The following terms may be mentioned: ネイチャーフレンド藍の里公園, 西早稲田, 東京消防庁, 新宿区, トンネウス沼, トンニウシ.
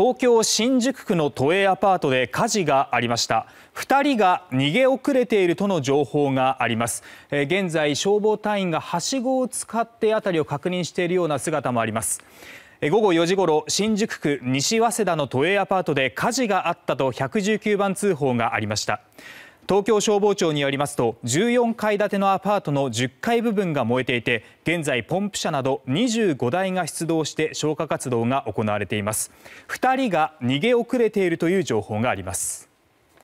東京・新宿区の都営アパートで火事がありました。2人が逃げ遅れているとの情報があります。現在、消防隊員がはしごを使って辺りを確認しているような姿もあります。午後4時ごろ、新宿区西早稲田の都営アパートで火事があったと119番通報がありました。東京消防庁によりますと、14階建てのアパートの10階部分が燃えていて、現在ポンプ車など25台が出動して消火活動が行われています。2人が逃げ遅れているという情報があります。